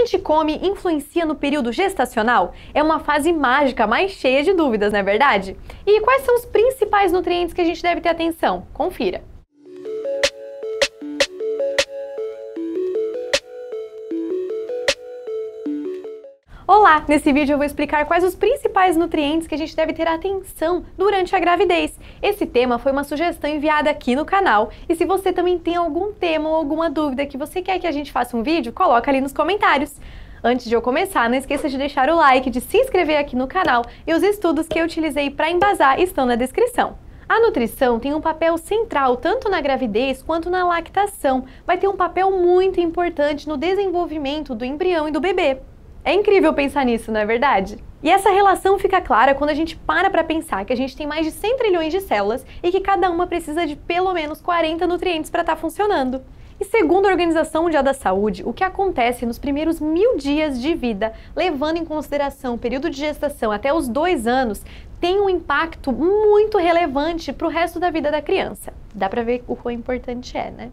gente come influencia no período gestacional? É uma fase mágica, mas cheia de dúvidas, não é verdade? E quais são os principais nutrientes que a gente deve ter atenção? Confira! Olá! Nesse vídeo eu vou explicar quais os principais nutrientes que a gente deve ter atenção durante a gravidez. Esse tema foi uma sugestão enviada aqui no canal e se você também tem algum tema ou alguma dúvida que você quer que a gente faça um vídeo, coloca ali nos comentários. Antes de eu começar, não esqueça de deixar o like, de se inscrever aqui no canal e os estudos que eu utilizei para embasar estão na descrição. A nutrição tem um papel central tanto na gravidez quanto na lactação. Vai ter um papel muito importante no desenvolvimento do embrião e do bebê. É incrível pensar nisso, não é verdade? E essa relação fica clara quando a gente para pensar que a gente tem mais de 100 trilhões de células e que cada uma precisa de pelo menos 40 nutrientes para estar funcionando. E segundo a Organização Mundial da Saúde, o que acontece nos primeiros 1000 dias de vida, levando em consideração o período de gestação até os 2 anos, tem um impacto muito relevante para o resto da vida da criança. Dá para ver o quão importante é, né?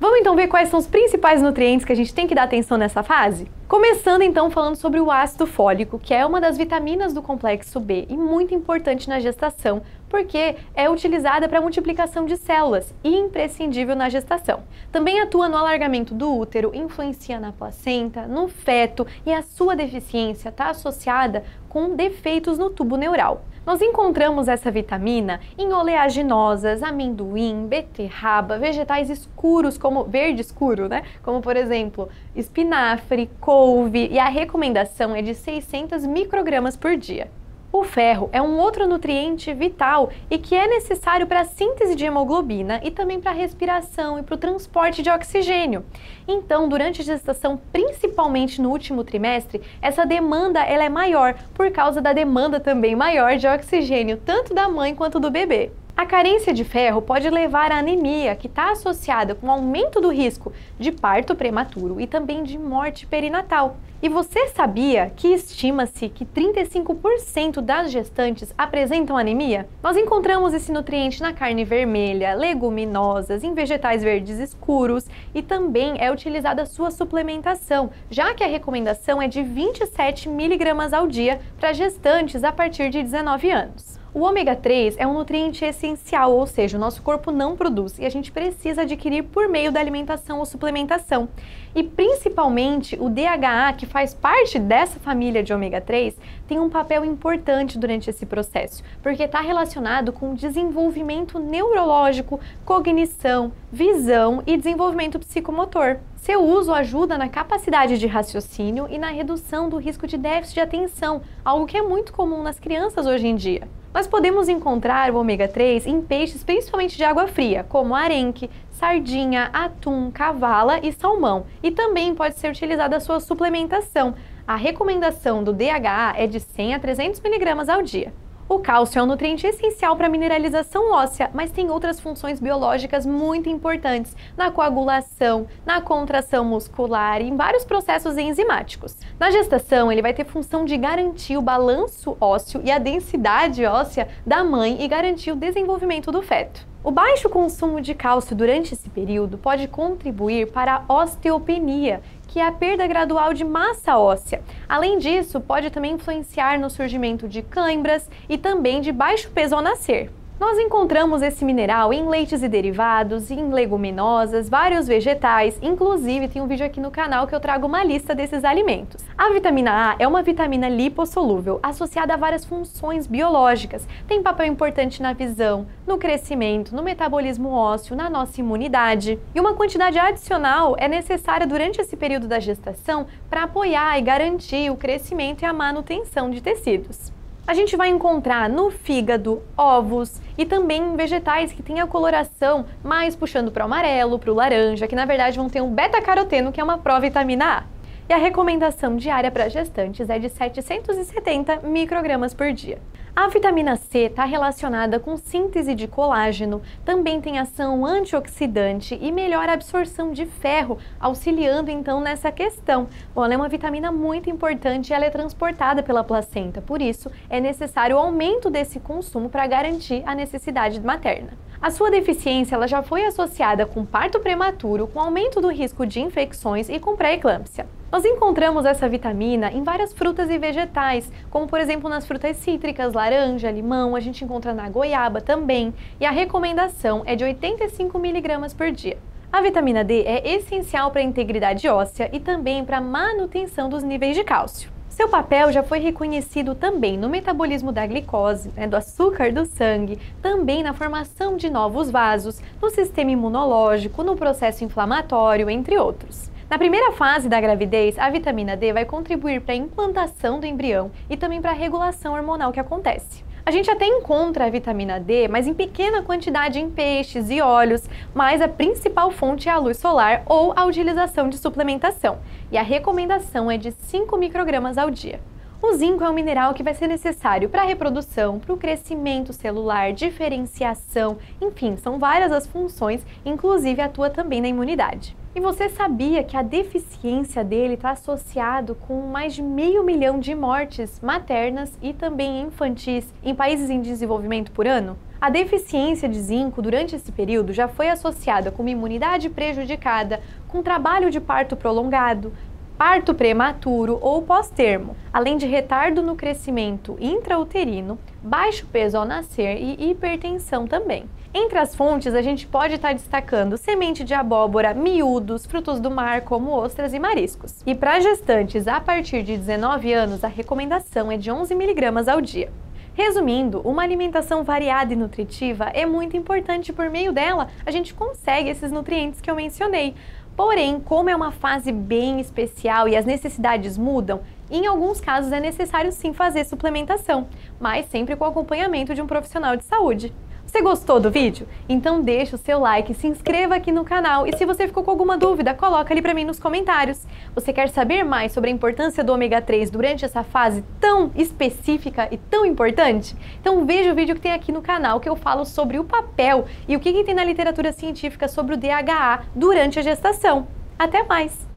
Vamos então ver quais são os principais nutrientes que a gente tem que dar atenção nessa fase? Começando então falando sobre o ácido fólico, que é uma das vitaminas do complexo B e muito importante na gestação, porque é utilizada para multiplicação de células e imprescindível na gestação. Também atua no alargamento do útero, influencia na placenta, no feto e a sua deficiência está associada com defeitos no tubo neural. Nós encontramos essa vitamina em oleaginosas, amendoim, beterraba, vegetais escuros, como verde escuro, né? Como por exemplo, espinafre, couve, e a recomendação é de 600 microgramas por dia. O ferro é um outro nutriente vital e que é necessário para a síntese de hemoglobina e também para a respiração e para o transporte de oxigênio. Então, durante a gestação, principalmente no último trimestre, essa demanda ela é maior por causa da demanda também maior de oxigênio, tanto da mãe quanto do bebê. A carência de ferro pode levar à anemia, que está associada com o aumento do risco de parto prematuro e também de morte perinatal. E você sabia que estima-se que 35% das gestantes apresentam anemia? Nós encontramos esse nutriente na carne vermelha, leguminosas, em vegetais verdes escuros e também é utilizada a sua suplementação, já que a recomendação é de 27 miligramas ao dia para gestantes a partir de 19 anos. O ômega 3 é um nutriente essencial, ou seja, o nosso corpo não produz e a gente precisa adquirir por meio da alimentação ou suplementação. E principalmente o DHA, que faz parte dessa família de ômega 3, tem um papel importante durante esse processo, porque está relacionado com o desenvolvimento neurológico, cognição, visão e desenvolvimento psicomotor. Seu uso ajuda na capacidade de raciocínio e na redução do risco de déficit de atenção, algo que é muito comum nas crianças hoje em dia. Nós podemos encontrar o ômega 3 em peixes principalmente de água fria, como arenque, sardinha, atum, cavala e salmão, e também pode ser utilizada a sua suplementação. A recomendação do DHA é de 100 a 300 mg ao dia. O cálcio é um nutriente essencial para a mineralização óssea, mas tem outras funções biológicas muito importantes na coagulação, na contração muscular e em vários processos enzimáticos. Na gestação, ele vai ter função de garantir o balanço ósseo e a densidade óssea da mãe e garantir o desenvolvimento do feto. O baixo consumo de cálcio durante esse período pode contribuir para a osteopenia, que é a perda gradual de massa óssea. Além disso, pode também influenciar no surgimento de cãibras e também de baixo peso ao nascer. Nós encontramos esse mineral em leites e derivados, em leguminosas, vários vegetais, inclusive tem um vídeo aqui no canal que eu trago uma lista desses alimentos. A vitamina A é uma vitamina lipossolúvel associada a várias funções biológicas. Tem papel importante na visão, no crescimento, no metabolismo ósseo, na nossa imunidade. E uma quantidade adicional é necessária durante esse período da gestação para apoiar e garantir o crescimento e a manutenção de tecidos. A gente vai encontrar no fígado, ovos e também vegetais que têm a coloração mais puxando para o amarelo, para o laranja, que na verdade vão ter um beta-caroteno, que é uma provitamina A. E a recomendação diária para gestantes é de 770 microgramas por dia. A vitamina C está relacionada com síntese de colágeno, também tem ação antioxidante e melhora a absorção de ferro, auxiliando então nessa questão. Bom, ela é uma vitamina muito importante e ela é transportada pela placenta, por isso é necessário o aumento desse consumo para garantir a necessidade materna. A sua deficiência ela já foi associada com parto prematuro, com aumento do risco de infecções e com pré-eclâmpsia. Nós encontramos essa vitamina em várias frutas e vegetais, como por exemplo nas frutas cítricas, laranja, limão, a gente encontra na goiaba também, e a recomendação é de 85 mg por dia. A vitamina D é essencial para a integridade óssea e também para a manutenção dos níveis de cálcio. Seu papel já foi reconhecido também no metabolismo da glicose, do açúcar do sangue, também na formação de novos vasos, no sistema imunológico, no processo inflamatório, entre outros. Na primeira fase da gravidez, a vitamina D vai contribuir para a implantação do embrião e também para a regulação hormonal que acontece. A gente até encontra a vitamina D, mas em pequena quantidade em peixes e óleos, mas a principal fonte é a luz solar ou a utilização de suplementação. E a recomendação é de 5 microgramas ao dia. O zinco é um mineral que vai ser necessário para a reprodução, para o crescimento celular, diferenciação, enfim, são várias as funções, inclusive atua também na imunidade. E você sabia que a deficiência dele está associado com mais de 500 mil de mortes maternas e também infantis em países em desenvolvimento por ano? A deficiência de zinco durante esse período já foi associada com uma imunidade prejudicada, com trabalho de parto prolongado, parto prematuro ou pós-termo, além de retardo no crescimento intrauterino, baixo peso ao nascer e hipertensão também. Entre as fontes, a gente pode estar destacando semente de abóbora, miúdos, frutos do mar como ostras e mariscos. E para gestantes a partir de 19 anos, a recomendação é de 11 mg ao dia. Resumindo, uma alimentação variada e nutritiva é muito importante, por meio dela a gente consegue esses nutrientes que eu mencionei. Porém, como é uma fase bem especial e as necessidades mudam, em alguns casos é necessário sim fazer suplementação, mas sempre com acompanhamento de um profissional de saúde. Você gostou do vídeo? Então deixa o seu like, se inscreva aqui no canal e se você ficou com alguma dúvida, coloca ali para mim nos comentários. Você quer saber mais sobre a importância do ômega 3 durante essa fase tão específica e tão importante? Então veja o vídeo que tem aqui no canal que eu falo sobre o papel e o que tem na literatura científica sobre o DHA durante a gestação. Até mais!